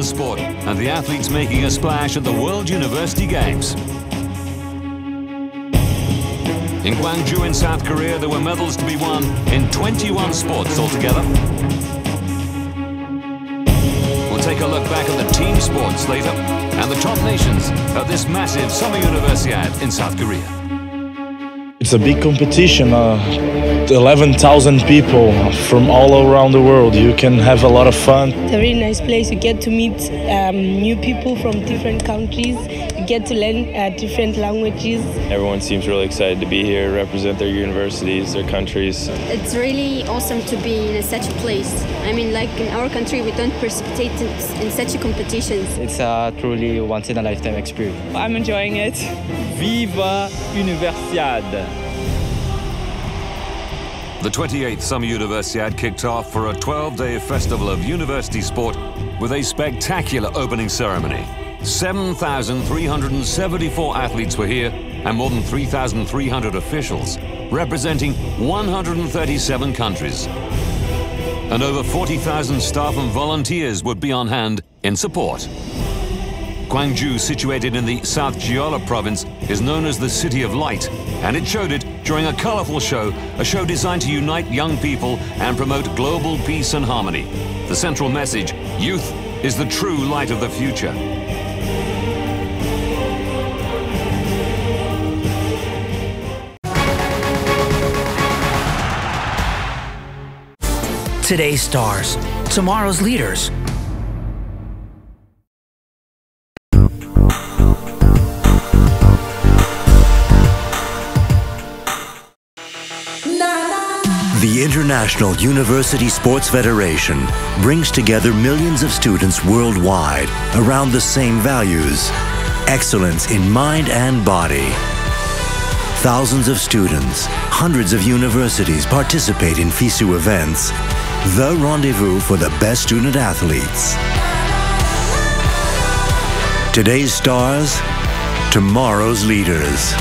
Sport and the athletes making a splash at the World University Games. In Gwangju in South Korea, there were medals to be won in 21 sports altogether. We'll take a look back at the team sports later and the top nations at this massive Summer Universiade in South Korea. It's a big competition. 11,000 people from all around the world. You can have a lot of fun. It's a really nice place. You get to meet new people from different countries. You get to learn different languages. Everyone seems really excited to be here, represent their universities, their countries. It's really awesome to be in such a place. I mean, like in our country, we don't participate in such competitions. It's a truly once-in-a-lifetime experience. I'm enjoying it. Viva Universiade! The 28th Summer Universiade kicked off for a 12-day festival of university sport with a spectacular opening ceremony. 7,374 athletes were here and more than 3,300 officials, representing 137 countries. And over 40,000 staff and volunteers would be on hand in support. Gwangju, situated in the South Jeolla province, is known as the City of Light, and it showed it during a colourful show, a show designed to unite young people and promote global peace and harmony. The central message, youth is the true light of the future. Today's stars, tomorrow's leaders. The International University Sports Federation brings together millions of students worldwide around the same values, excellence in mind and body. Thousands of students, hundreds of universities participate in FISU events, the rendezvous for the best student athletes. Today's stars, tomorrow's leaders.